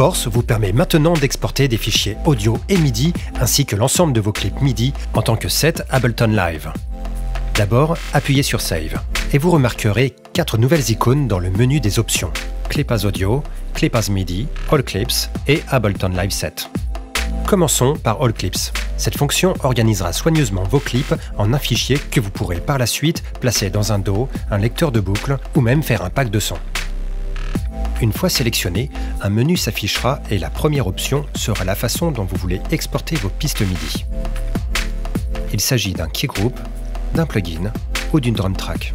Force vous permet maintenant d'exporter des fichiers audio et MIDI ainsi que l'ensemble de vos clips MIDI en tant que set Ableton Live. D'abord, appuyez sur Save et vous remarquerez 4 nouvelles icônes dans le menu des options: Clip as Audio, Clip as MIDI, All Clips et Ableton Live Set. Commençons par All Clips. Cette fonction organisera soigneusement vos clips en un fichier que vous pourrez par la suite placer dans un DAW, un lecteur de boucles ou même faire un pack de sons. Une fois sélectionné, un menu s'affichera et la première option sera la façon dont vous voulez exporter vos pistes MIDI. Il s'agit d'un keygroup, d'un plugin ou d'une drum track.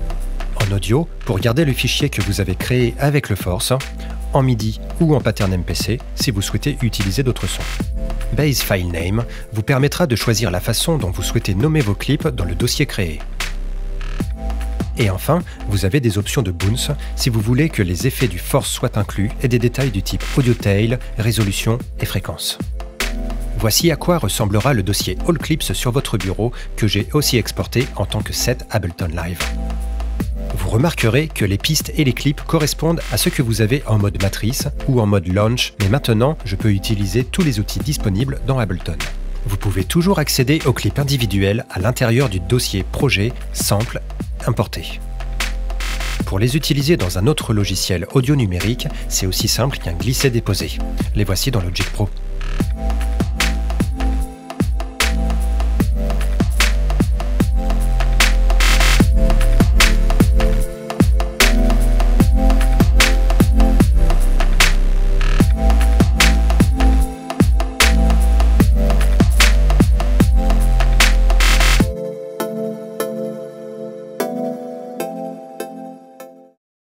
En audio, pour garder le fichier que vous avez créé avec le Force, en MIDI ou en pattern MPC si vous souhaitez utiliser d'autres sons. Base File Name vous permettra de choisir la façon dont vous souhaitez nommer vos clips dans le dossier créé. Et enfin, vous avez des options de bounce si vous voulez que les effets du Force soient inclus et des détails du type Audio Tail, résolution et fréquence. Voici à quoi ressemblera le dossier All Clips sur votre bureau que j'ai aussi exporté en tant que set Ableton Live. Vous remarquerez que les pistes et les clips correspondent à ce que vous avez en mode matrice ou en mode launch, mais maintenant je peux utiliser tous les outils disponibles dans Ableton. Vous pouvez toujours accéder aux clips individuels à l'intérieur du dossier Projet, Sample, Importé. Pour les utiliser dans un autre logiciel audio numérique, c'est aussi simple qu'un glisser-déposer. Les voici dans Logic Pro.